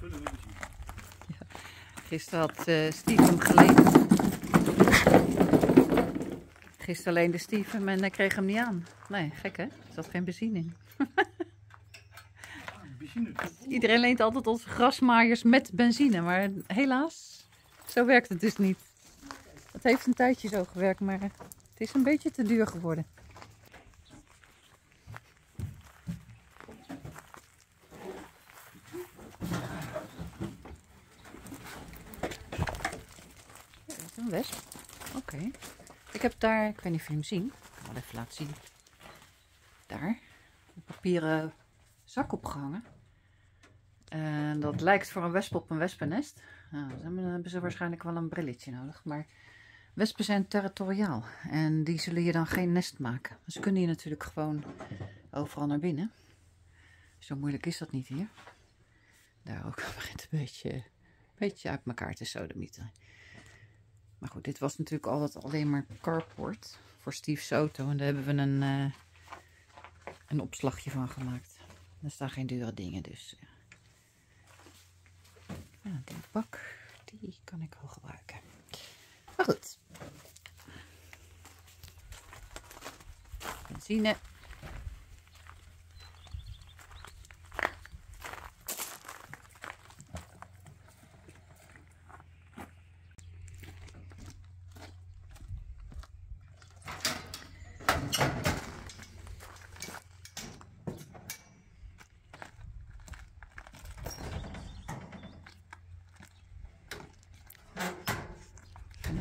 vullen we zien. Ja. Gisteren had Steven geleden. Gisteren alleen de Steven en hij kreeg hem niet aan. Nee, gek hè? Er zat geen benzine in. Iedereen leent altijd onze grasmaaiers met benzine, maar helaas, zo werkt het dus niet. Het heeft een tijdje zo gewerkt, maar het is een beetje te duur geworden. Ja, dat is een wesp. Oké. Ik heb daar, ik weet niet of je hem ziet, ik kan wel even laten zien. Daar, een papieren zak opgehangen. En dat lijkt voor een wesp op een wespennest. Nou, dan hebben ze waarschijnlijk wel een brilletje nodig. Maar wespen zijn territoriaal en die zullen je dan geen nest maken. Ze kunnen hier natuurlijk gewoon overal naar binnen. Zo moeilijk is dat niet hier. Daar ook begint een beetje uit elkaar te sodemieten. Maar goed, dit was natuurlijk altijd alleen maar carport voor Steve Soto. En daar hebben we een opslagje van gemaakt. Er staan geen dure dingen dus. Ja, die bak, die kan ik wel gebruiken. Maar goed. Benzine.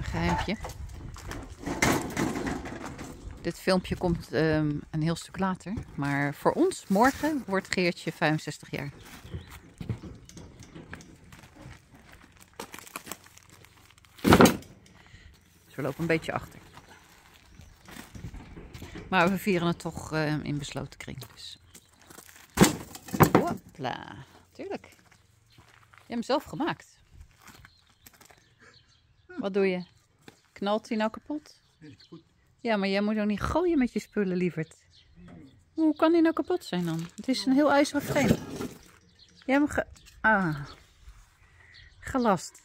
Geheimpje. Dit filmpje komt een heel stuk later, maar voor ons morgen wordt Geertje 65 jaar. Dus we lopen een beetje achter. Maar we vieren het toch in besloten kring. Dus. Hopla, tuurlijk. Je hebt hem zelf gemaakt. Wat doe je? Knalt hij nou kapot? Ja, maar jij moet ook niet gooien met je spullen, lieverd. Hoe kan hij nou kapot zijn dan? Het is een heel ijzerig frame. Jij hebt hem gelast.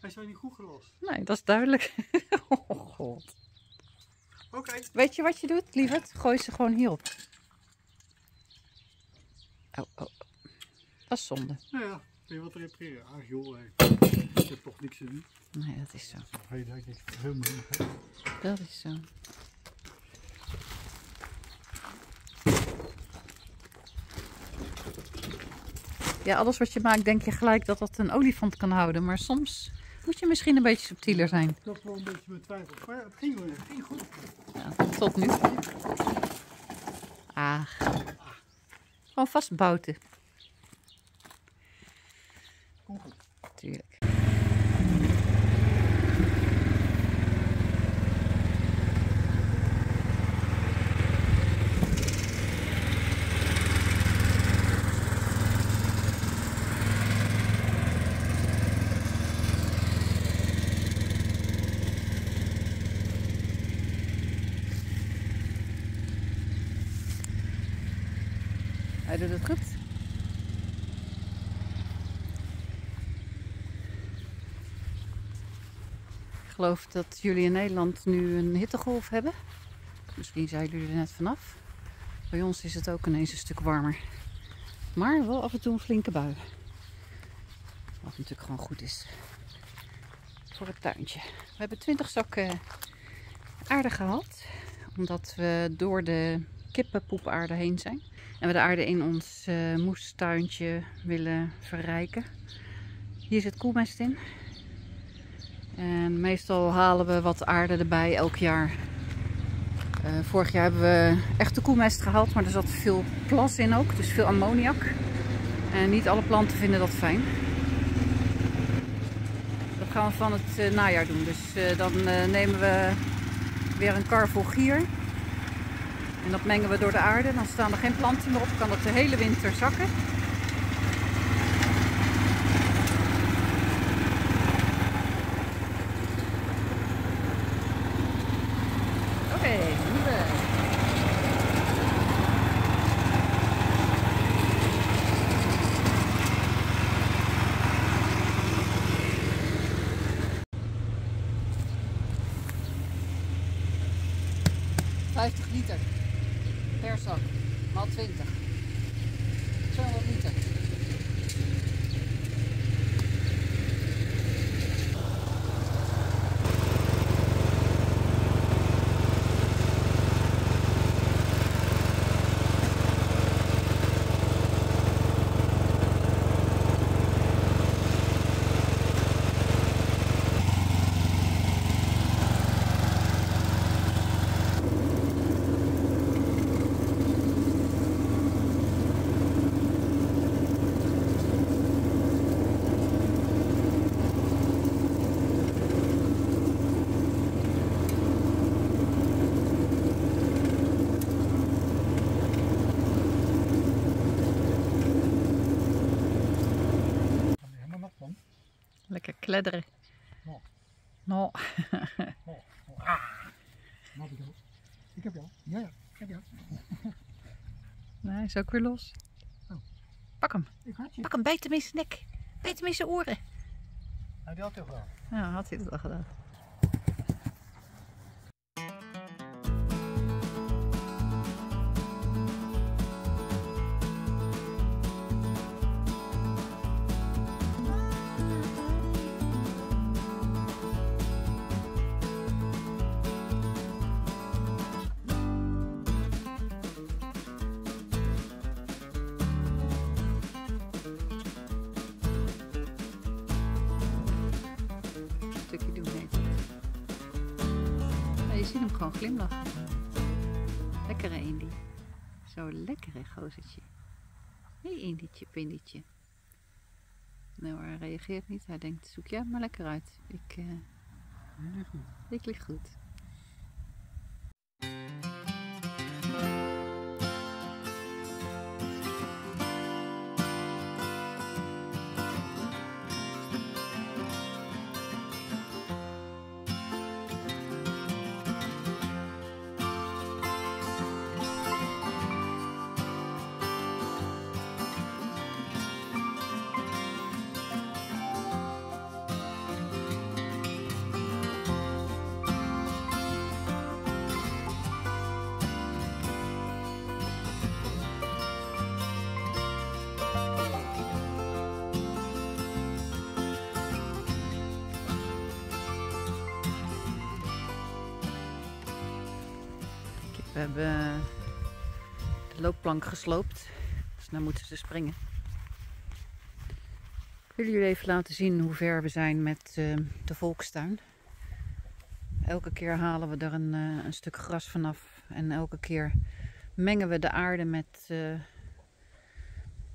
Hij is wel niet goed gelast. Nee, dat is duidelijk. Oh god. Okay. Weet je wat je doet, lieverd? Gooi ze gewoon hierop. Oh. Dat is zonde. Nou ja, kun je wat repareren. Ah joh, ik heb toch niks te doen. Nee, dat is zo. Dat is zo. Ja, alles wat je maakt denk je gelijk dat dat een olifant kan houden. Maar soms moet je misschien een beetje subtieler zijn. Dat is wel een beetje mijn twijfel. Maar het ging wel. Het ging goed. Ja, tot nu. Ah. Gewoon vastbouten. Komt goed. Tuurlijk. Hij doet het goed. Ik geloof dat jullie in Nederland nu een hittegolf hebben. Misschien zijn jullie er net vanaf. Bij ons is het ook ineens een stuk warmer. Maar wel af en toe een flinke bui. Wat natuurlijk gewoon goed is. Voor het tuintje. We hebben 20 zakken aarde gehad. Omdat we door de kippenpoepaarde heen zijn. En we de aarde in ons moestuintje willen verrijken. Hier zit koelmest in. En meestal halen we wat aarde erbij elk jaar. Vorig jaar hebben we echte koelmest gehaald. Maar er zat veel plas in ook. Dus veel ammoniak. En niet alle planten vinden dat fijn. Dat gaan we van het najaar doen. Dus dan nemen we weer een kar vol gier. En dat mengen we door de aarde. Dan staan er geen planten meer op. Kan dat de hele winter zakken. Oké, nieuwe. 50 liter per zak, maal 20. 200 liter. Lekker kledderen. No. No. No. Ah. Ik heb jou. Ja, ik heb jou. Nee, hij is ook weer los. Oh. Pak hem. Pak hem, bijt hem in zijn nek. Bijt hem in zijn oren. Nou, die had hij toch wel. Ja, had hij het al gedaan. Je ziet hem gewoon glimlachen. Lekkere Indy. Zo'n lekkere gozertje. Hé Indietje, Pindietje. Nou, hij reageert niet. Hij denkt, zoek jij maar lekker uit. Ik lig goed. We hebben de loopplank gesloopt, dus nu moeten ze springen. Ik wil jullie even laten zien hoe ver we zijn met de volkstuin. Elke keer halen we er een stuk gras vanaf en elke keer mengen we de aarde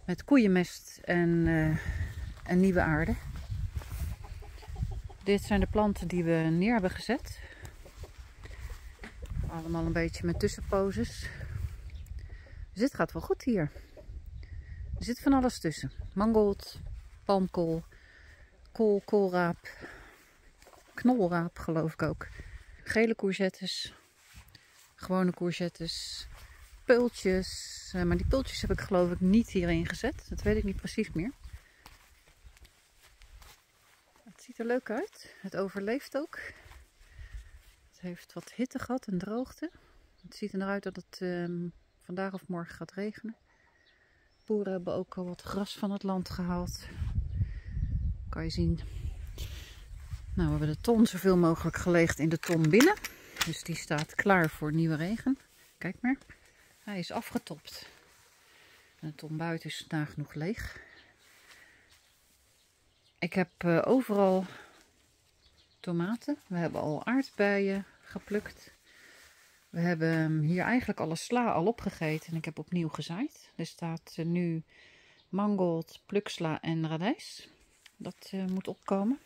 met koeienmest en nieuwe aarde. Dit zijn de planten die we neer hebben gezet. Allemaal een beetje met tussenposes. Dus dit gaat wel goed hier. Er zit van alles tussen. Mangold, palmkool, kool, koolraap, knolraap geloof ik ook. Gele courgettes, gewone courgettes, peultjes. Maar die peultjes heb ik geloof ik niet hierin gezet. Dat weet ik niet precies meer. Het ziet er leuk uit. Het overleeft ook. Het heeft wat hitte gehad en droogte. Het ziet eruit dat het vandaag of morgen gaat regenen. Boeren hebben ook al wat gras van het land gehaald. Kan je zien. Nou, we hebben de ton zoveel mogelijk geleegd in de ton binnen. Dus die staat klaar voor nieuwe regen. Kijk maar. Hij is afgetopt. En de ton buiten is nagenoeg leeg. Ik heb overal tomaten. We hebben al aardbeien geplukt. We hebben hier eigenlijk alle sla al opgegeten en ik heb opnieuw gezaaid. Er staat nu mangold, pluksla en radijs. Dat moet opkomen.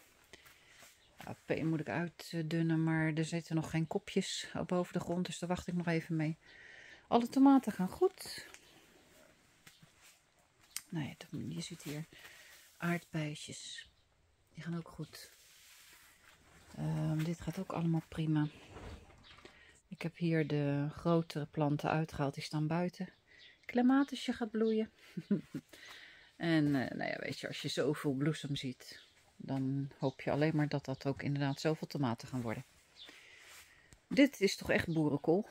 P moet ik uitdunnen, maar er zitten nog geen kopjes boven de grond, dus daar wacht ik nog even mee. Alle tomaten gaan goed. Nou ja, je ziet hier aardbeidjes. Die gaan ook goed. Dit gaat ook allemaal prima. Ik heb hier de grotere planten uitgehaald. Die staan buiten. Clematisje gaat bloeien. En nou ja, weet je, als je zoveel bloesem ziet, dan hoop je alleen maar dat dat ook inderdaad zoveel tomaten gaan worden. Dit is toch echt boerenkool.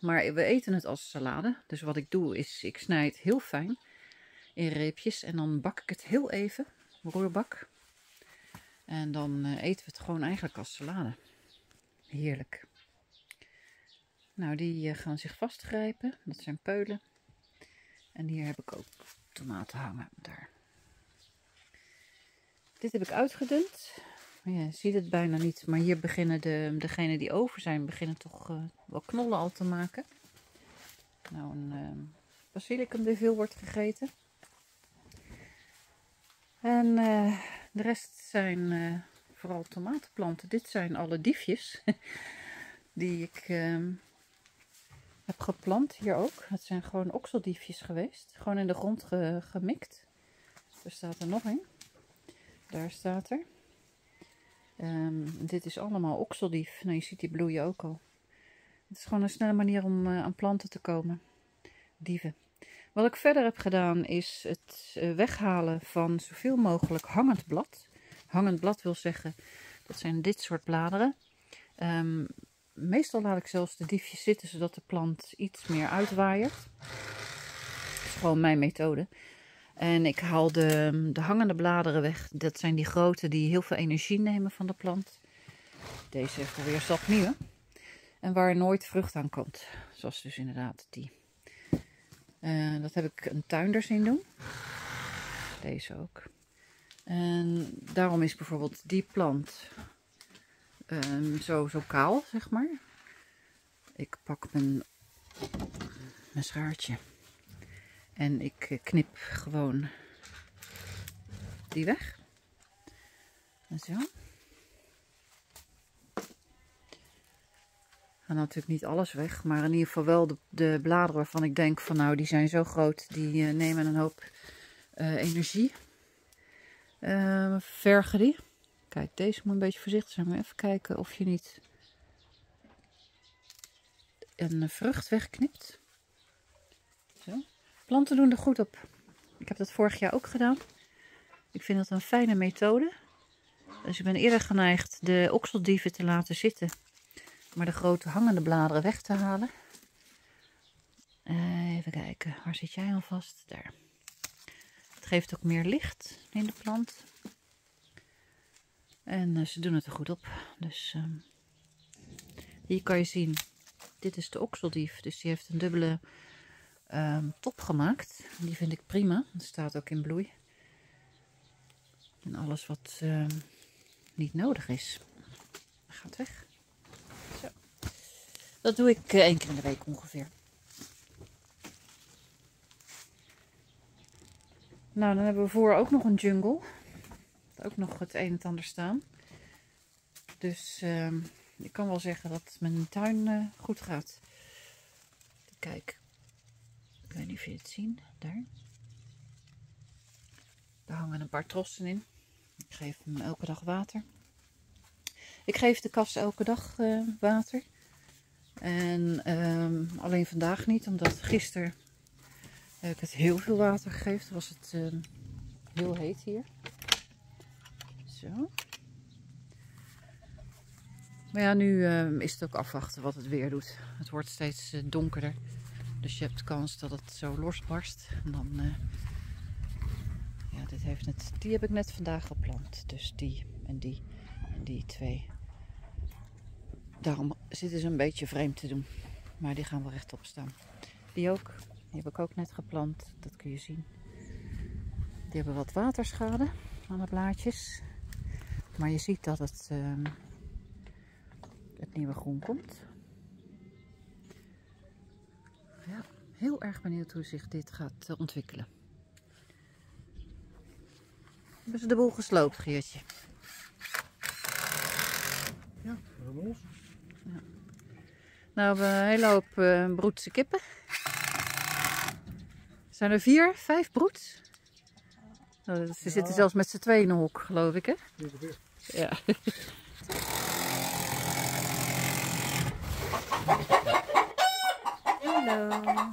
Maar we eten het als salade. Dus wat ik doe is, ik snijd heel fijn in reepjes. En dan bak ik het heel even. Roerbak. En dan eten we het gewoon eigenlijk als salade. Heerlijk. Nou, die gaan zich vastgrijpen. Dat zijn peulen. En hier heb ik ook tomaten hangen. Daar. Dit heb ik uitgedund. Je ziet het bijna niet. Maar hier beginnen degenen die over zijn, beginnen toch wel knollen al te maken. Nou, een basilicum die veel wordt gegeten. En de rest zijn vooral tomatenplanten. Dit zijn alle diefjes die ik heb geplant hier ook. Het zijn gewoon okseldiefjes geweest. Gewoon in de grond gemikt. Er staat er nog een. Daar staat er. Dit is allemaal okseldief. Nou, je ziet die bloeien ook al. Het is gewoon een snelle manier om aan planten te komen. Dieven. Wat ik verder heb gedaan is het weghalen van zoveel mogelijk hangend blad. Hangend blad wil zeggen, dat zijn dit soort bladeren. Meestal laat ik zelfs de diefjes zitten, zodat de plant iets meer uitwaaiert. Dat is gewoon mijn methode. En ik haal de hangende bladeren weg. Dat zijn die grote die heel veel energie nemen van de plant. Deze heeft alweer zat nieuwe. En waar nooit vrucht aan komt. Zoals dus inderdaad die. Dat heb ik een tuinder zien doen. Deze ook. En daarom is bijvoorbeeld die plant zo kaal, zeg maar. Ik pak mijn schaartje. En ik knip gewoon die weg. En zo. En natuurlijk niet alles weg. Maar in ieder geval wel de bladeren waarvan ik denk van nou die zijn zo groot. Die nemen een hoop energie. Vergen die. Kijk, deze moet een beetje voorzichtig zijn. Maar even kijken of je niet een vrucht wegknipt. Zo. Planten doen er goed op. Ik heb dat vorig jaar ook gedaan. Ik vind dat een fijne methode. Dus ik ben eerder geneigd de okseldieven te laten zitten. Maar de grote hangende bladeren weg te halen. Even kijken. Waar zit jij al vast? Daar. Het geeft ook meer licht in de plant. En ze doen het er goed op. Dus hier kan je zien. Dit is de okseldief. Dus die heeft een dubbele... top gemaakt. Die vind ik prima. Dat staat ook in bloei. En alles wat niet nodig is, gaat weg. Zo. Dat doe ik 1 keer in de week ongeveer. Nou, dan hebben we voor ook nog een jungle. Ook nog het een en het ander staan. Dus ik kan wel zeggen dat mijn tuin goed gaat. Kijk. Ik weet niet of je het ziet, daar. Daar hangen een paar trossen in. Ik geef hem elke dag water. Ik geef de kas elke dag water. En alleen vandaag niet, omdat gisteren heb ik het heel veel water gegeven. Toen was het heel heet hier. Zo. Maar ja, nu is het ook afwachten wat het weer doet. Het wordt steeds donkerder. Dus je hebt kans dat het zo losbarst. En dan, ja, die heb ik net vandaag geplant. Dus die en die en die twee. Daarom zitten ze een beetje vreemd te doen. Maar die gaan wel rechtop staan. Die ook. Die heb ik ook net geplant. Dat kun je zien. Die hebben wat waterschade aan de blaadjes. Maar je ziet dat het nieuwe groen komt. Ja, heel erg benieuwd hoe zich dit gaat ontwikkelen. Hebben ze de boel gesloopt, Geertje? Ja, helemaal los. Ja. Nou, hebben we een hele hoop broedse kippen. Zijn er 4, 5 broeds? Nou, ze zitten zelfs met z'n tweeën in een hok, geloof ik, hè? Ja. Hallo.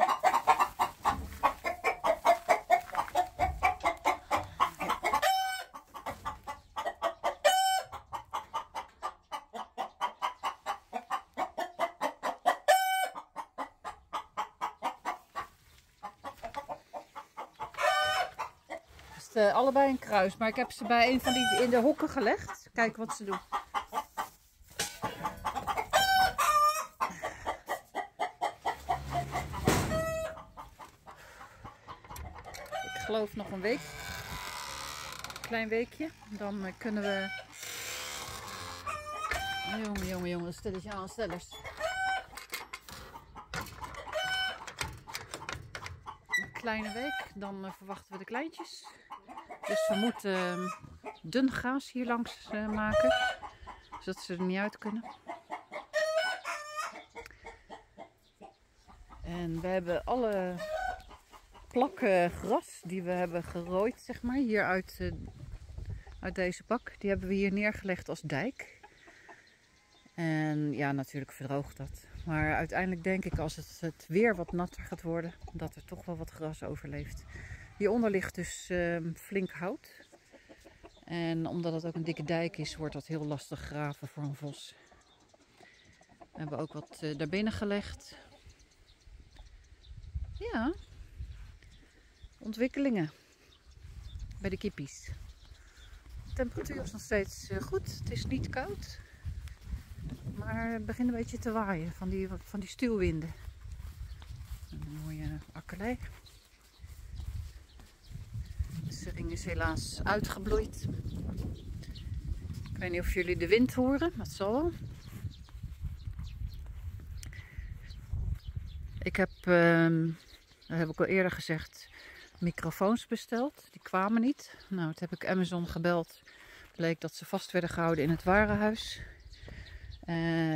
allebei een kruis. Maar ik heb ze bij een van die in de hokken gelegd. Kijk wat ze doen. Ik geloof nog een week. Een klein weekje. Dan kunnen we... Jongen, jongen, jongen. Stelletje aan stellers. Kleine week, dan verwachten we de kleintjes. Dus we moeten dun gaas hier langs maken, zodat ze er niet uit kunnen. En we hebben alle plakken gras die we hebben gerooid, zeg maar, hier uit deze bak. Die hebben we hier neergelegd als dijk. En ja, natuurlijk verdroogt dat. Maar uiteindelijk denk ik, als het weer wat natter gaat worden, dat er toch wel wat gras overleeft. Hieronder ligt dus flink hout. En omdat het ook een dikke dijk is, wordt dat heel lastig graven voor een vos. We hebben ook wat daarbinnen gelegd. Ja, ontwikkelingen bij de kippies. De temperatuur is nog steeds goed, het is niet koud. Maar het begint een beetje te waaien van die stuwwinden. Een mooie akkerlei. De sering is helaas uitgebloeid. Ik weet niet of jullie de wind horen, maar het zal wel. Ik heb, dat heb ik al eerder gezegd, microfoons besteld. Die kwamen niet. Nou, toen heb ik Amazon gebeld. Bleek dat ze vast werden gehouden in het warenhuis.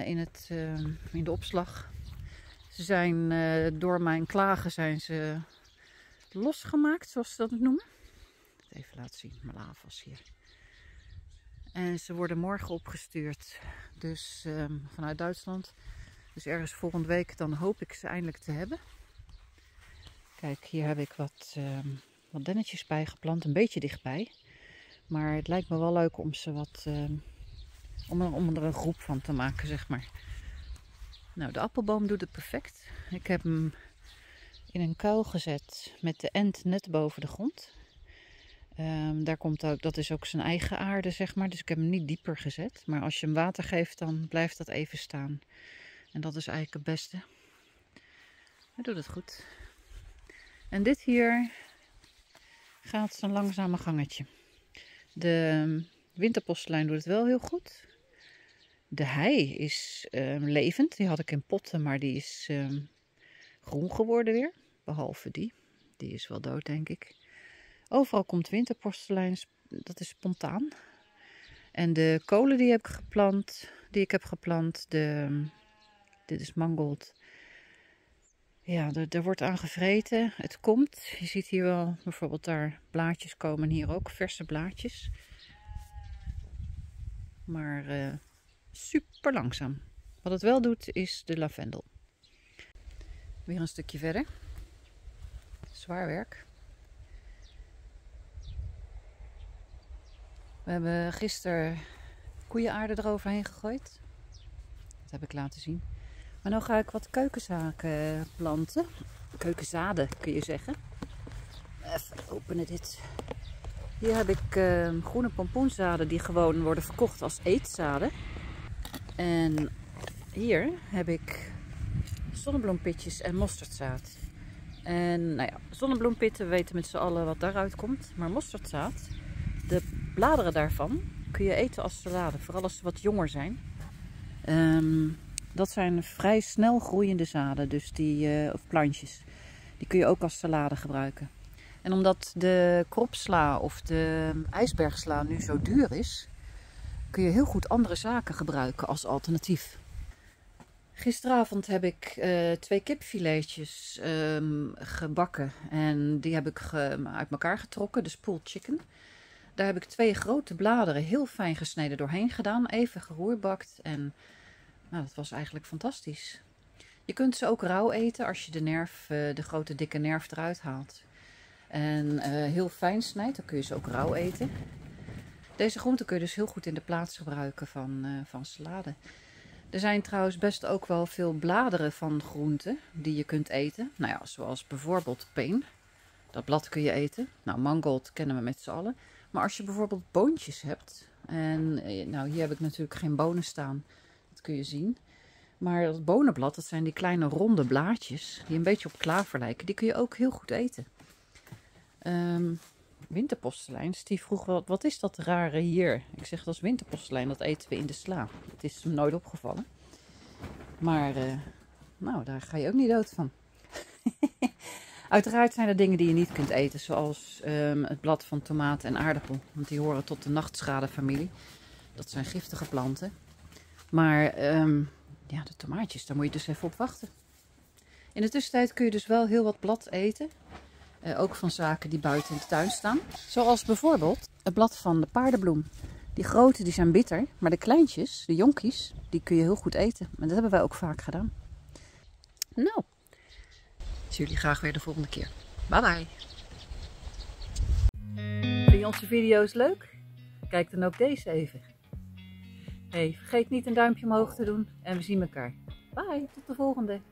In de opslag. Ze zijn door mijn klagen zijn ze losgemaakt, zoals ze dat noemen. Even laten zien, mijn lavas hier. En ze worden morgen opgestuurd, dus vanuit Duitsland. Dus ergens volgende week, dan hoop ik ze eindelijk te hebben. Kijk, hier heb ik wat dennetjes bij geplant, een beetje dichtbij. Maar het lijkt me wel leuk om ze wat... Om er een groep van te maken, zeg maar. Nou, de appelboom doet het perfect. Ik heb hem in een kuil gezet met de end net boven de grond. Daar komt ook, dat is ook zijn eigen aarde, zeg maar. Dus ik heb hem niet dieper gezet. Maar als je hem water geeft, dan blijft dat even staan. En dat is eigenlijk het beste. Hij doet het goed. En dit hier gaat zo'n langzame gangetje. De winterpostelijn doet het wel heel goed. De hei is levend. Die had ik in potten, maar die is groen geworden weer. Behalve die. Die is wel dood, denk ik. Overal komt winterpostelijn. Dat is spontaan. En de kolen die heb ik geplant. Dit is mangold. Ja, er wordt aan gevreten. Het komt. Je ziet hier wel bijvoorbeeld daar blaadjes komen. En hier ook verse blaadjes. Maar super langzaam. Wat het wel doet is de lavendel. Weer een stukje verder. Zwaar werk. We hebben gisteren koeienaarde eroverheen gegooid. Dat heb ik laten zien. Maar nu ga ik wat keukenzaken planten. Keukenzaden kun je zeggen. Even openen dit. Hier heb ik groene pompoenzaden die gewoon worden verkocht als eetzaden. En hier heb ik zonnebloempitjes en mosterdzaad. En nou ja, zonnebloempitten, we weten met z'n allen wat daaruit komt. Maar mosterdzaad, de bladeren daarvan kun je eten als salade. Vooral als ze wat jonger zijn. Dat zijn vrij snel groeiende zaden, dus of plantjes. Die kun je ook als salade gebruiken. En omdat de kropsla of de ijsbergsla nu zo duur is, kun je heel goed andere zaken gebruiken als alternatief. Gisteravond heb ik 2 kipfiletjes gebakken en die heb ik uit elkaar getrokken, dus pulled chicken. Daar heb ik 2 grote bladeren heel fijn gesneden doorheen gedaan, even geroerbakt en nou, dat was eigenlijk fantastisch. Je kunt ze ook rauw eten als je de grote dikke nerf eruit haalt. En heel fijn snijdt, dan kun je ze ook rauw eten. Deze groenten kun je dus heel goed in de plaats gebruiken van salade. Er zijn trouwens best ook wel veel bladeren van groenten die je kunt eten. Nou ja, zoals bijvoorbeeld peen. Dat blad kun je eten. Nou, mangold kennen we met z'n allen. Maar als je bijvoorbeeld boontjes hebt. En nou, hier heb ik natuurlijk geen bonen staan. Dat kun je zien. Maar dat bonenblad, dat zijn die kleine ronde blaadjes. Die een beetje op klaver lijken. Die kun je ook heel goed eten. Winterpostelijn. Die vroeg, wat is dat rare hier? Ik zeg, dat is winterpostelijn. Dat eten we in de sla. Het is me nooit opgevallen. Maar nou, daar ga je ook niet dood van. Uiteraard zijn er dingen die je niet kunt eten, zoals het blad van tomaat en aardappel. Want die horen tot de nachtschadefamilie. Dat zijn giftige planten. Maar ja, de tomaatjes, daar moet je dus even op wachten. In de tussentijd kun je dus wel heel wat blad eten. Ook van zaken die buiten in de tuin staan. Zoals bijvoorbeeld het blad van de paardenbloem. Die grote, die zijn bitter, maar de kleintjes, de jonkies, die kun je heel goed eten. En dat hebben wij ook vaak gedaan. Nou, zie jullie graag weer de volgende keer. Bye bye! Vind je onze video's leuk? Kijk dan ook deze even. Hey, vergeet niet een duimpje omhoog te doen en we zien elkaar. Bye, tot de volgende!